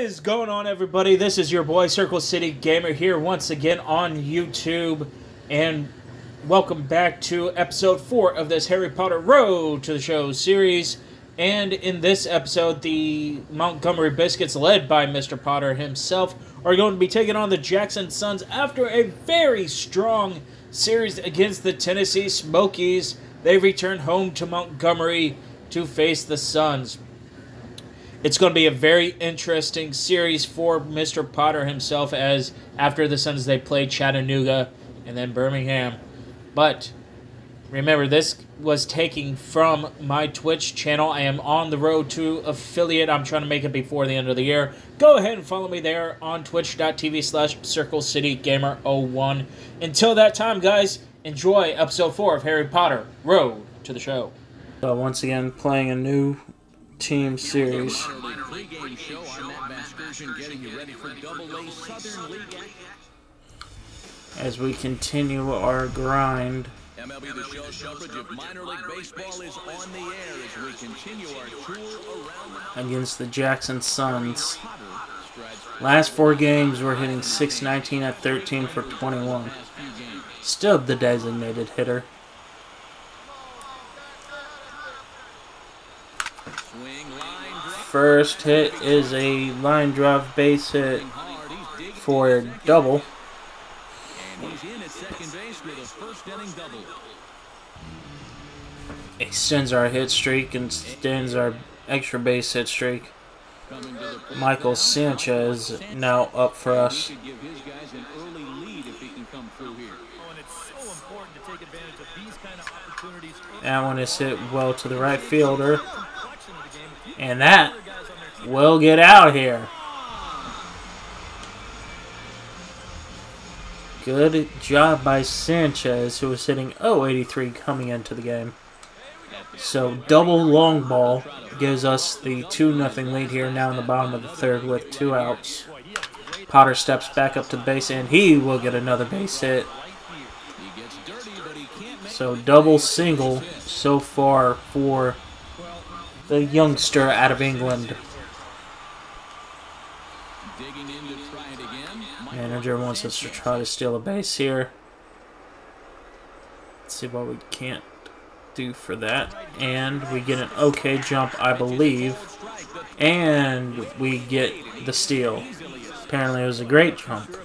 is going on, everybody? This is your boy Circle City Gamer here once again on YouTube, and welcome back to episode 4 of this Harry Potter Road to the Show series. And in this episode, the Montgomery Biscuits, led by Mr. Potter himself, are going to be taking on the Jackson Suns after a very strong series against the Tennessee Smokies. They return home to Montgomery to face the Suns. It's going to be a very interesting series for Mr. Potter himself, as after the Suns they play Chattanooga and then Birmingham. But remember, this was taken from my Twitch channel. I am on the road to affiliate. I'm trying to make it before the end of the year. Go ahead and follow me there on twitch.tv/CircleCityGamer01. Until that time, guys, enjoy episode 4 of Harry Potter Road to the Show. So once again, playing a new team series. Pregame show. I'm Matt Vasgersian, getting you ready for Double-A Southern League action as we continue our grind. MLB The Show coverage of minor league baseball is on the air as we continue our tour around against the Jackson Suns. Last 4 games, we're hitting 619 at 13 for 21. Still the designated hitter. First hit is a line drive base hit for a double. And he's in at second base with a first inning double. Extends our hit streak and extends our extra base hit streak. Michael Sanchez now up for us. He could give his guys an early lead if he can come through here. Oh, and it's so important to take advantage of these kind of opportunities. That one is hit well to the right fielder. And that will get out here. Good job by Sanchez, who was hitting 083 coming into the game. So double long ball gives us the 2-0 lead here now in the bottom of the third with 2 outs. Potter steps back up to base, and he will get another base hit. So double single so far for the youngster out of England. Manager wants us to try to steal a base here. Let's see what we can't do for that. And we get an okay jump, I believe. And we get the steal. Apparently it was a great jump.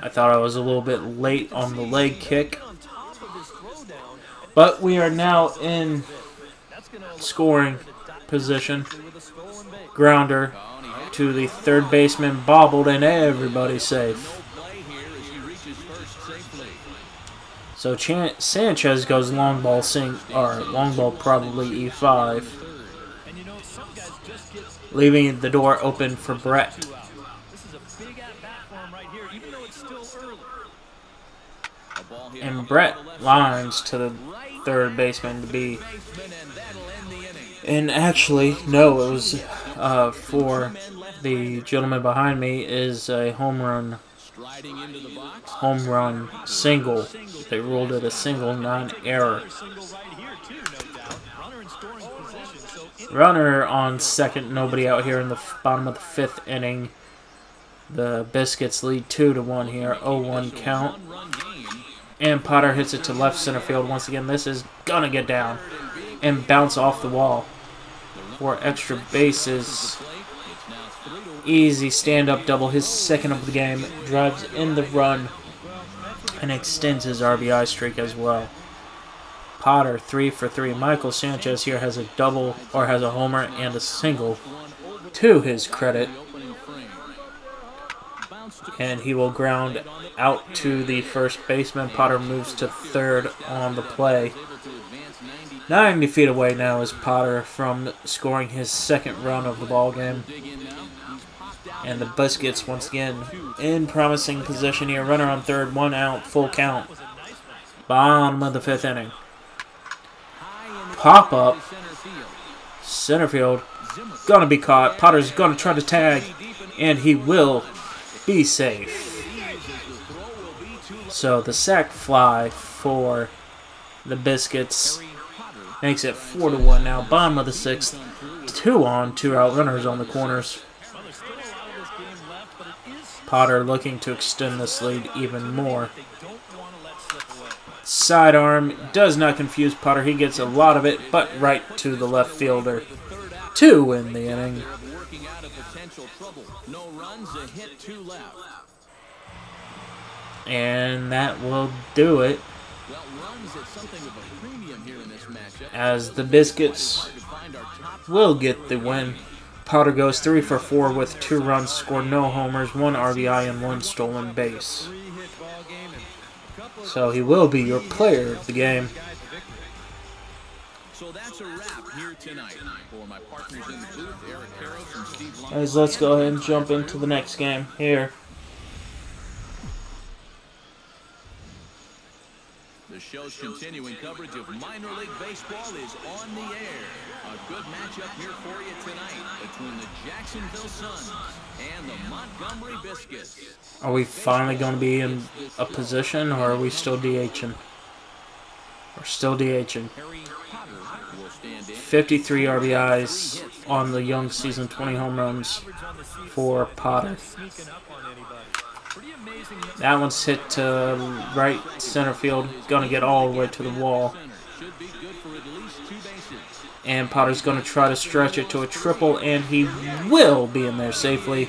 I thought I was a little bit late on the leg kick. But we are now in scoring position. Grounder to the third baseman, bobbled, and everybody's safe. So Sanchez goes long ball, probably E5, leaving the door open for Brett. And Brett lines to the third baseman to be. And actually, no, it was for the gentleman behind me is a home run single. They ruled it a single, non-error. Runner on second, nobody out here in the bottom of the 5th inning. The Biscuits lead 2-1 here, 0-1 count. And Potter hits it to left center field once again. This is gonna get down and bounce off the wall for extra bases. Easy stand-up double, his second of the game, drives in the run and extends his RBI streak as well. Potter 3 for 3. Michael Sanchez here has a double, or has a homer and a single to his credit. And he will ground out to the first baseman. Potter moves to third on the play. 90 feet away now is Potter from scoring his second run of the ball game. And the Biscuits once again in promising position here. Runner on third, 1 out, full count. Bottom of the 5th inning. Pop up. Center field. Gonna be caught. Potter's gonna try to tag. And he will be safe. So the sack fly for the Biscuits makes it 4-1 now. Bottom of the 6th. 2 on, 2 out, runners on the corners. Potter looking to extend this lead even more. Sidearm does not confuse Potter. He gets a lot of it, but right to the left fielder to win the inning. And that will do it. As the Biscuits will get the win. Potter goes 3 for 4 with 2 runs scored, no homers, 1 RBI, and 1 stolen base. So he will be your player of the game. So that's a wrap here tonight. For my partners in the booth, Eric Carroll from Steve Lyons. Guys, let's go ahead and jump into the next game here. The show's continuing coverage of minor league baseball is on the air. A good matchup here for you tonight between the Jacksonville Suns and the Montgomery Biscuits. Are we finally going to be in a position, or are we still DHing? We're still DHing. 53 RBIs on the young season, 20 home runs for Potter. That one's hit to right center field. Going to get all the way to the wall. And Potter's going to try to stretch it to a triple, and he will be in there safely.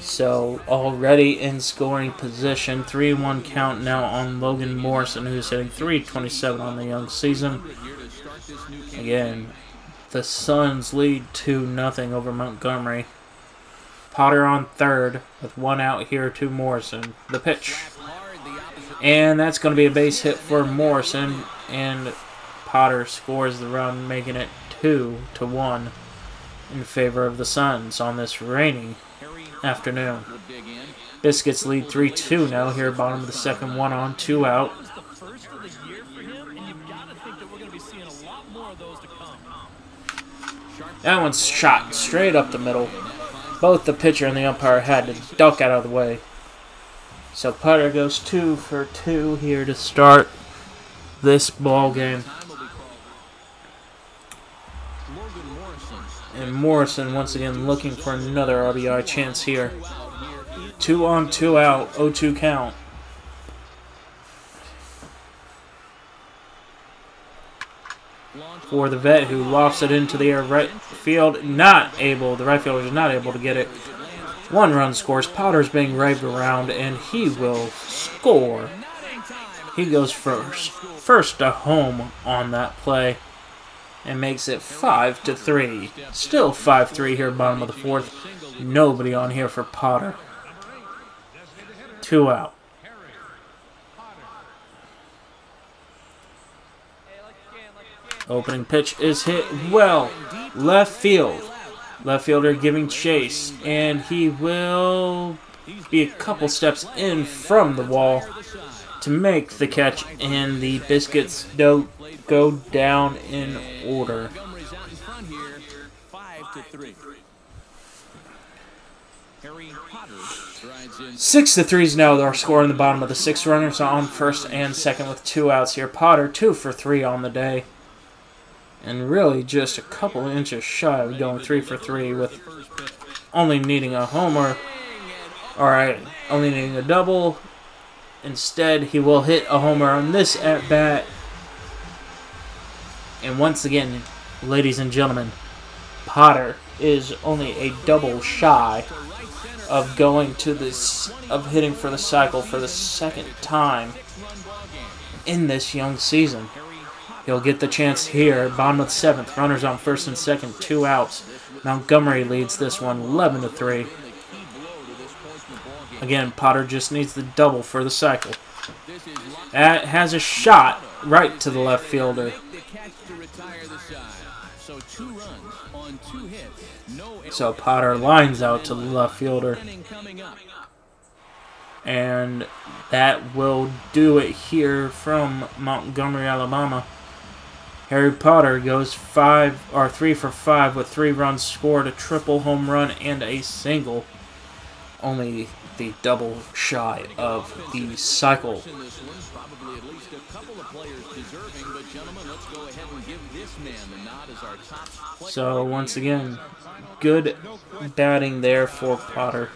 So already in scoring position, 3-1 count now on Logan Morrison, who's hitting 327 on the young season. Again, the Suns lead 2-0 over Montgomery. Potter on third with 1 out here to Morrison. The pitch. And that's going to be a base hit for Morrison. And Potter scores the run, making it 2-1 in favor of the Suns on this rainy afternoon. Biscuits lead 3-2 now here, bottom of the second, 1 on, 2 out. That one's shot straight up the middle. Both the pitcher and the umpire had to duck out of the way. So Potter goes 2 for 2 here to start this ball game. And Morrison once again looking for another RBI chance here. 2 on, 2 out, 0-2 count. For the vet, who lofts it into the air, right field, the right fielder is not able to get it. 1 run scores. Potter's being raved around, and he will score. He goes first to home on that play, and makes it 5-3. Still 5-3 here, bottom of the fourth. Nobody on here for Potter. 2 out. Opening pitch is hit well. Left field. Left fielder giving chase, and he will be a couple steps in from the wall to make the catch, and the Biscuits don't go down in order. Here, 5-3. 6-3 is now our score in the bottom of the sixth. Runners on first and second with 2 outs here. Potter 2 for 3 on the day, and really just a couple inches shy of going 3 for 3 with only needing a homer. Only needing a double. Instead, he will hit a homer on this at-bat. And once again, ladies and gentlemen, Potter is only a double shy of going to this, of hitting for the cycle for the second time in this young season. He'll get the chance here. Bottom of the seventh. Runners on first and second. 2 outs. Montgomery leads this one 11-3. Again, Potter just needs the double for the cycle. That has a shot right to the left fielder. So Potter lines out to the left fielder. And that will do it here from Montgomery, Alabama. Harry Potter goes 3 for 5 with 3 runs scored, a triple, home run, and a single. Only the double shy of the cycle. So once again, good batting there for Potter.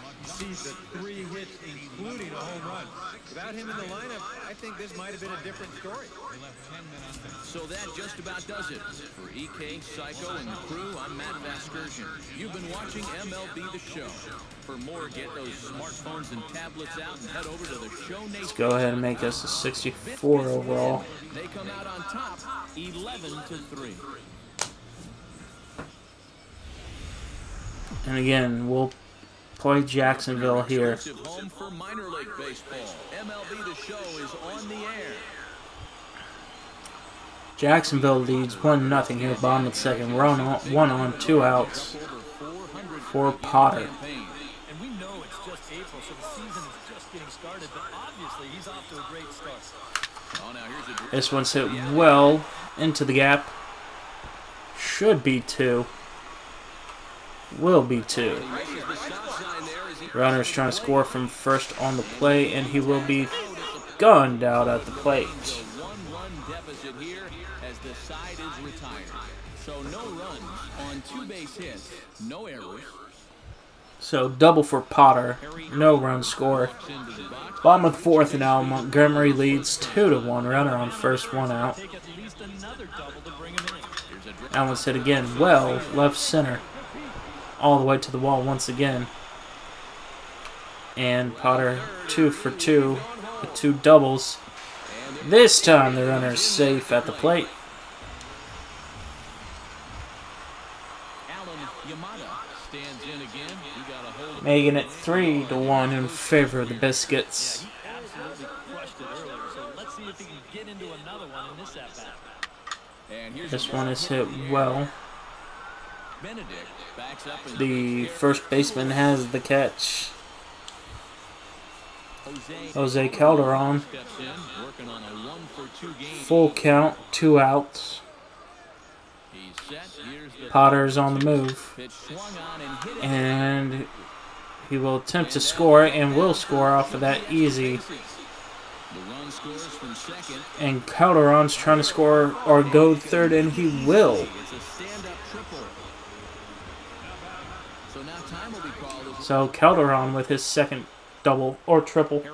Without him in the lineup, I think this might have been a different story. So that just about does it. For EK, Psycho, and the crew, I'm Matt Vasgersian. You've been watching MLB The Show. For more, get those smartphones and tablets out and head over to the Show Nation. Let's go ahead and make this a 64 overall. They come out on top, 11-3. And again, we'll play Jacksonville here. Home for minor league baseball. MLB The Show is on the air. Jacksonville leads 1-0 here, bottom at second. We're on one on, two outs for Potter. And we know it's just April, so the season is just getting started, but obviously he's off to a great start. This one's hit well into the gap. Should be two. Will be two. Runner's trying to score from first on the play, and he will be gunned out at the plate. So double for Potter, no run score. Bottom of the fourth now. Montgomery leads 2-1. Runner on first, one out. That one's hit again. Well, left center. All the way to the wall once again. And Potter 2 for 2 with 2 doubles. This time the runner's safe at the plate. Making it 3-1 in favor of the Biscuits. This one is hit well. The first baseman has the catch. Jose Calderon. Full count, 2 outs. Potter's on the move. And he will attempt to score and will score off of that easy. And Calderon's trying to score or go third, and he will. So Calderon with his second double or triple.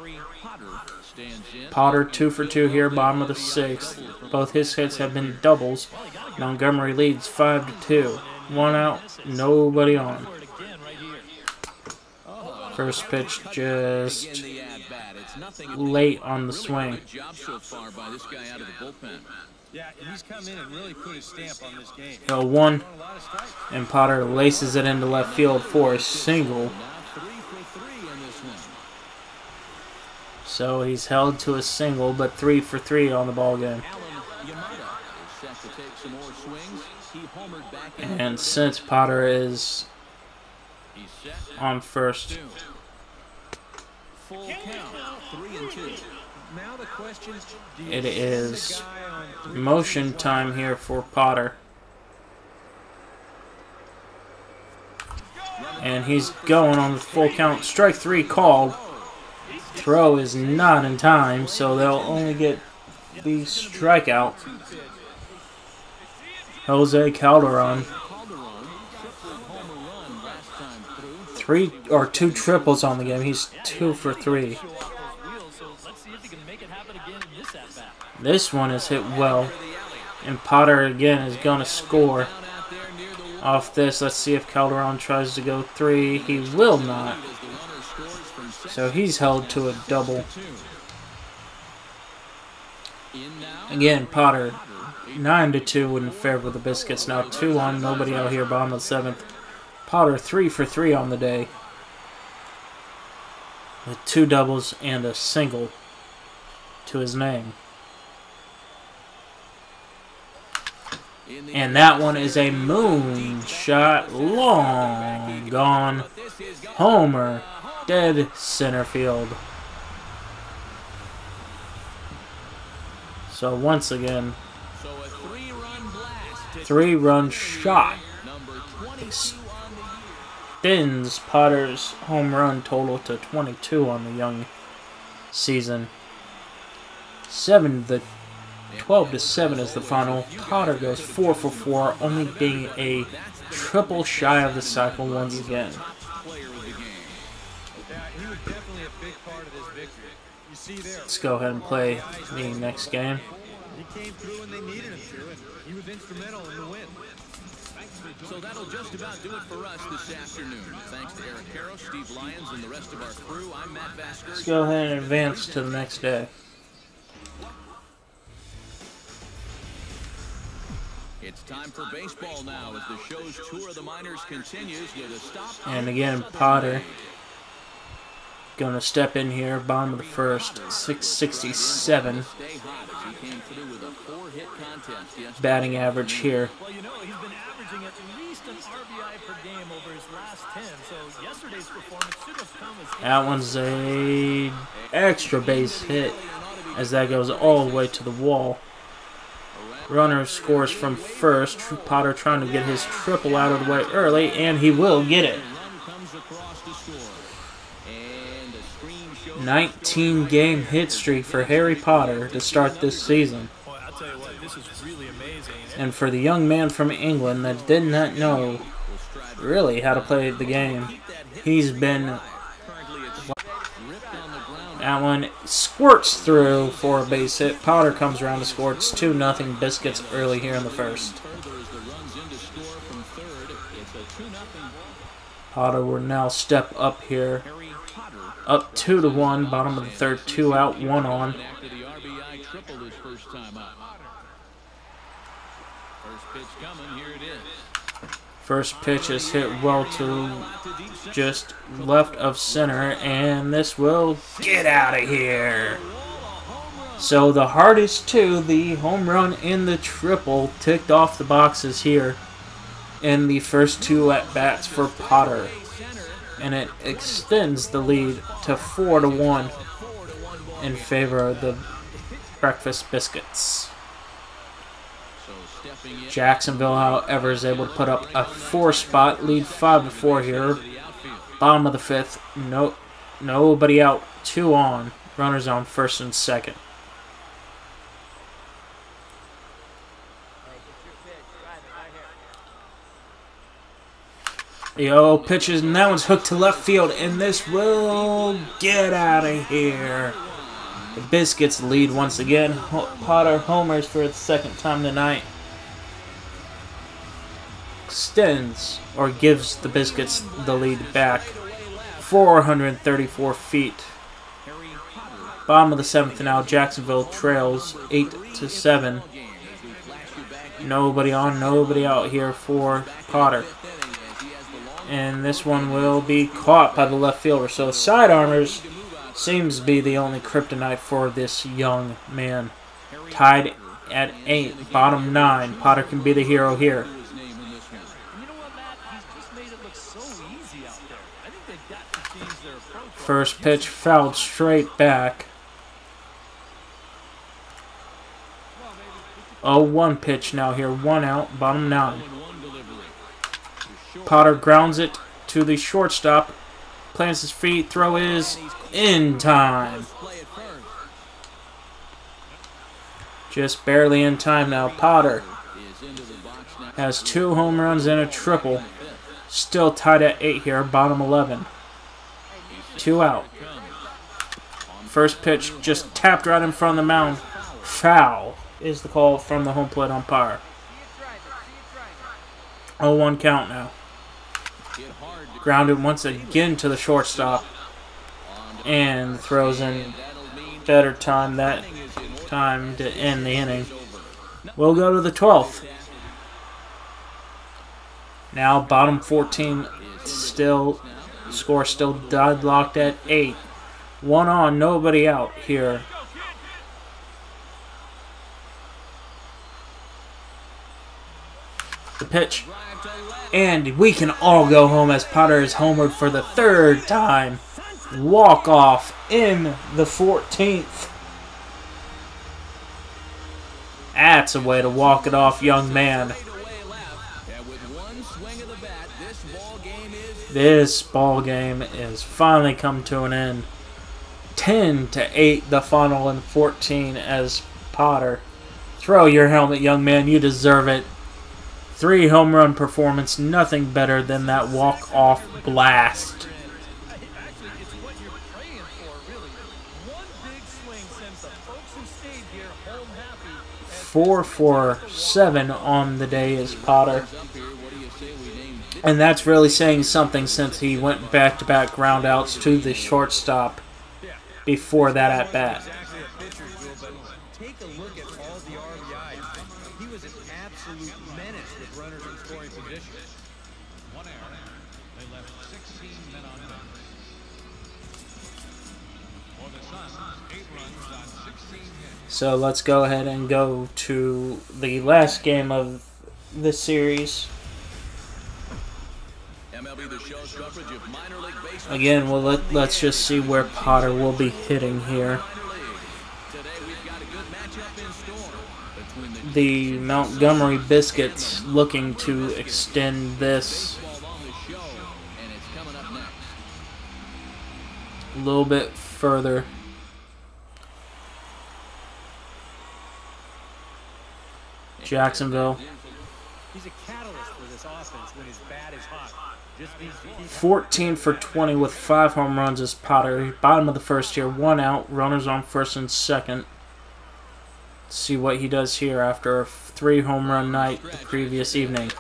Potter 2 for 2 here, bottom of the sixth. Both his hits have been doubles. Montgomery leads 5-2. One out, nobody on. First pitch just late on the swing. Yeah, he's come in and really put his stamp on this game. So one, and Potter laces it into left field for a single. So he's held to a single, but 3 for 3 on the ball game. And since Potter is on first, it is motion time here for Potter. And he's going on the full count. Strike three called. Throw is not in time, so they'll only get the strikeout. Jose Calderon. 2 triples on the game. He's 2 for 3. This one is hit well, and Potter again is going to score off this. Let's see if Calderon tries to go three. He will not. So he's held to a double. Again, Potter 9-2 in favor of the Biscuits. Now 2-1, nobody out here, bottom of the 7th. Potter 3 for 3 on the day with 2 doubles and a single to his name. And that one is a moonshot, long gone, homer, dead center field. So once again, 3-run shot extends Potter's home run total to 22 on the young season. 7 the 12-7 is the final. Cotter goes 4 for 4, only being a triple shy of the cycle once again. Let's go ahead and play the next game. He came through and they needed him to, and he was instrumental in the win. So that'll just about do it for us this afternoon. Thanks to Eric Carroll, Steve Lyons, and the rest of our crew. I'm Matt Basker. Let's go ahead and advance to the next day. It's time for baseball now as the show's tour of the minors continues with a stop. And again, Potter going to step in here, bottom of the first, 667. Batting average here. Well, you know, he's been averaging at least an RBI per game over his last 10, so yesterday's performance should have come as... That one's a extra base hit as that goes all the way to the wall. Runner scores from first. Potter trying to get his triple out of the way early, and he will get it. 19-game hit streak for Harry Potter to start this season. And for the young man from England that did not know really how to play the game, he's been... That one squirts through for a base hit. Potter comes around to score. It's 2-0 Biscuits early here in the first. Potter will now step up here. Up 2-1, bottom of the third, 2 out, 1 on. First pitch is hit well to just left of center, and this will get out of here. So the hardest two, the home run and the triple, ticked off the boxes here in the first 2 at-bats for Potter. And it extends the lead to 4-1 in favor of the Breakfast Biscuits. Jacksonville, however, is able to put up a 4 spot lead, 5-4 here. Bottom of the 5th, nobody out, 2 on. Runners on first and second. Yo, pitches, and that one's hooked to left field, and this will get out of here. The Biscuits lead once again. Potter homers for the second time tonight. Extends, or gives the Biscuits the lead back, 434 feet. Bottom of the 7th now, Jacksonville trails 8-7. Nobody on, nobody out here for Potter. And this one will be caught by the left fielder. So sidearmers seems to be the only kryptonite for this young man. Tied at 8, bottom 9. Potter can be the hero here. First pitch fouled straight back. 0-1 pitch now here. 1 out, bottom 9. Potter grounds it to the shortstop, plants his feet, throw is in time. Just barely in time now. Potter has 2 home runs and a triple. Still tied at 8 here, bottom 11. 2 out. First pitch just tapped right in front of the mound. Foul is the call from the home plate umpire. 0-1 count now. Grounded once again to the shortstop, and throws in better time that time to end the inning. We'll go to the 12th. Now bottom 14, still score still deadlocked at 8. 1 on, nobody out here. The pitch. And we can all go home as Potter is homered for the 3rd time. Walk-off in the 14th. That's a way to walk it off, young man. This ball game is finally come to an end. 10-8 the final in 14 as Potter Throw your helmet, young man. You deserve it. 3 home run performance. Nothing better than that walk-off blast. Four for 7 on the day is Potter. And that's really saying something since he went back-to-back groundouts to the shortstop before that at-bat. So let's go ahead and go to the last game of the series. Again, well, let's just see where Potter will be hitting here. The Montgomery Biscuits looking to extend this a little bit further. Jacksonville. 14 for 20 with 5 home runs is Potter. Bottom of the first here, 1 out, runners on first and second. Let's see what he does here after a 3 home run night the previous evening.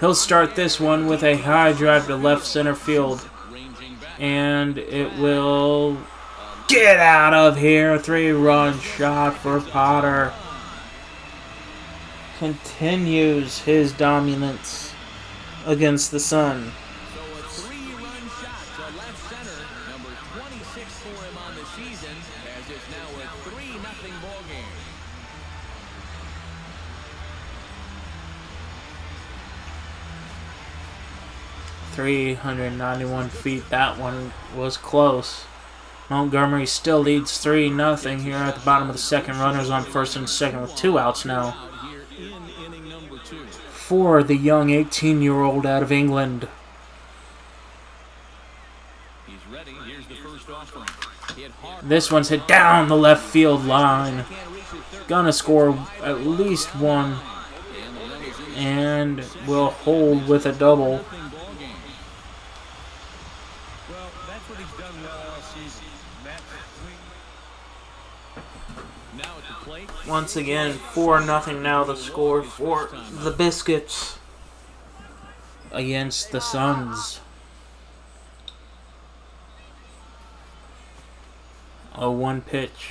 He'll start this one with a high drive to left center field, and it will get out of here. 3-run shot for Potter. Continues his dominance against the Sun. So a 3-run shot to left center, number 26 for him on the season, as it's now a 3-0 ball game. 391 feet. That one was close. Montgomery still leads 3-0 here at the bottom of the second. Runners on first and second with 2 outs now. For the young 18-year-old out of England. He's ready. Here's the first offering. This one's hit down the left field line. Gonna score at least 1, and will hold with a double. Once again, 4-0 now the score for the Biscuits against the Suns. A 1 pitch.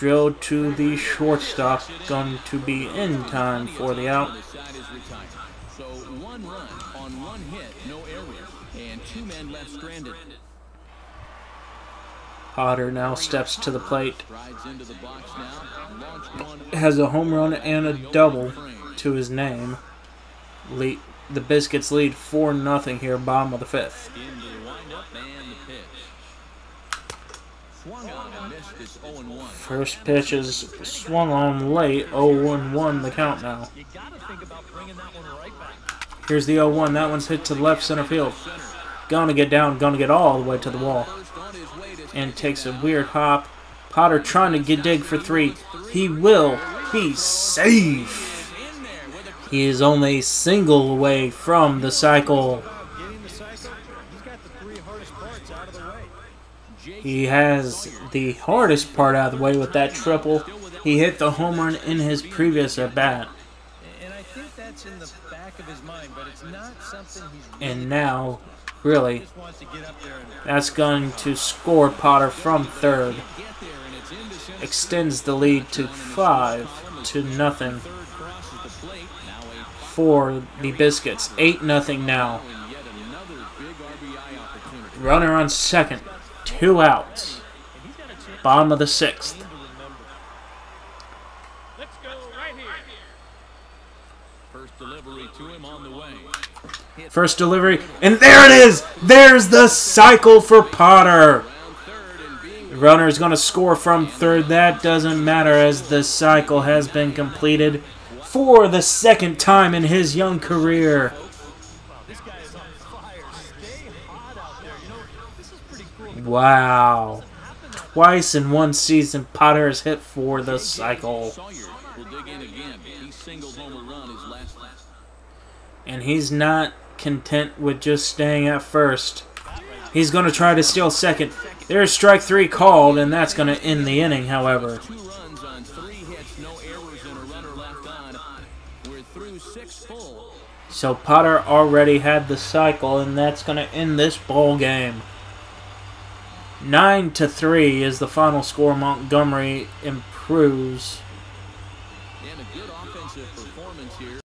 Drilled to the shortstop, going to be in time for the out. So 1 run on 1 hit, no errors, and 2 men left stranded. Potter now steps to the plate, has a home run and a double to his name. The Biscuits lead 4-0 here, bottom of the 5th. First pitch is swung on late, 0-1 the count now. Here's the 0-1, that one's hit to left center field. Gonna get down, gonna get all the way to the wall. And takes a weird hop. Potter trying to get dig for 3. He will be safe. He is only a single away from the cycle. He has the hardest part out of the way with that triple. He hit the home run in his previous at-bat. And now... really, that's going to score Potter from 3rd. Extends the lead to 5-0 for the Biscuits. 8-0 now. Runner on second. 2 outs. Bottom of the 6th. First delivery, and there it is! There's the cycle for Potter! Runner's going to score from 3rd. That doesn't matter as the cycle has been completed for the 2nd time in his young career. Wow. Twice in one season, Potter has hit for the cycle. And he's not content with just staying at first. He's going to try to steal second. There's strike three called, and that's going to end the inning, however. So Potter already had the cycle, and that's going to end this ball game. 9-3 is the final score. Montgomery improves. And a good offensive performance here.